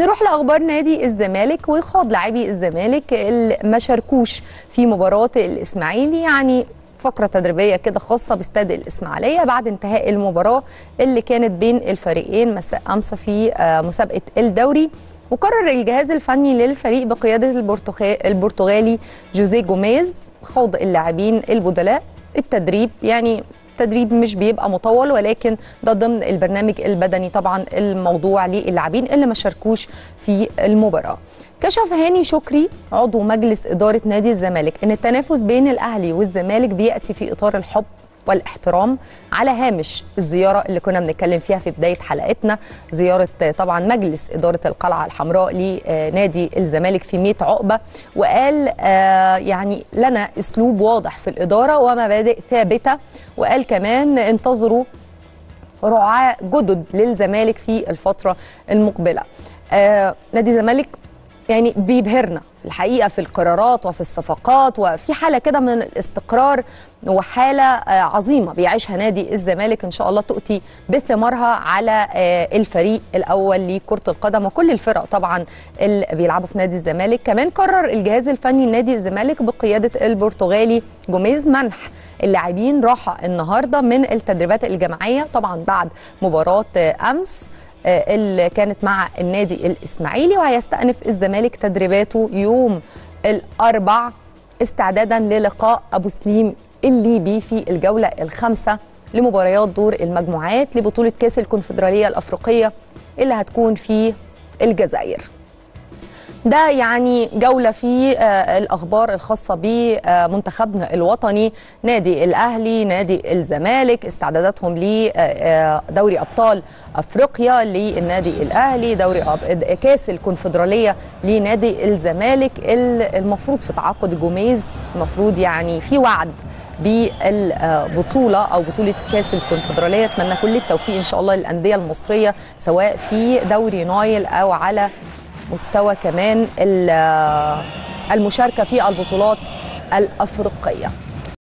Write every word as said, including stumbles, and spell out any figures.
نروح لاخبار نادي الزمالك وخاض لاعبي الزمالك اللي ما شاركوش في مباراه الاسماعيلي، يعني فقره تدريبيه كده خاصه باستاد الاسماعيليه بعد انتهاء المباراه اللي كانت بين الفريقين مساء امس في مسابقه الدوري. وقرر الجهاز الفني للفريق بقياده البرتغالي جوزيه جوميز خوض اللاعبين البدلاء التدريب، يعني التدريب مش بيبقى مطول ولكن ده ضمن البرنامج البدني طبعا الموضوع للاعبين اللي ما شاركوش في المباراه. كشف هاني شكري عضو مجلس اداره نادي الزمالك ان التنافس بين الاهلي والزمالك بياتي في اطار الحب والاحترام على هامش الزياره اللي كنا بنتكلم فيها في بدايه حلقتنا، زياره طبعا مجلس اداره القلعه الحمراء لنادي الزمالك في ميت عقبه، وقال يعني لنا اسلوب واضح في الاداره ومبادئ ثابته، وقال كمان انتظروا رعاة جدد للزمالك في الفتره المقبله. نادي الزمالك يعني بيبهرنا في الحقيقه في القرارات وفي الصفقات وفي حاله كده من الاستقرار وحاله عظيمه بيعيشها نادي الزمالك ان شاء الله تؤتي بثمارها على الفريق الاول لكره القدم وكل الفرق طبعا اللي بيلعبوا في نادي الزمالك. كمان قرر الجهاز الفني لنادي الزمالك بقياده البرتغالي جوميز منح اللاعبين راحه النهارده من التدريبات الجماعيه طبعا بعد مباراه امس اللي كانت مع النادي الإسماعيلي، وهيستأنف الزمالك تدريباته يوم الأربع استعدادا للقاء أبو سليم الليبي في الجولة الخامسة لمباريات دور المجموعات لبطولة كاس الكونفدرالية الأفريقية اللي هتكون في الجزائر. ده يعني جولة في الأخبار الخاصة بمنتخبنا الوطني نادي الأهلي نادي الزمالك، استعداداتهم لدوري أبطال أفريقيا للنادي الأهلي، دوري كاس الكونفدرالية لنادي الزمالك. المفروض في تعاقد جوميز المفروض يعني في وعد بالبطولة أو بطولة كاس الكونفدرالية. أتمنى كل التوفيق إن شاء الله للأندية المصرية سواء في دوري نايل أو على مستوى كمان المشاركة في البطولات الأفريقية.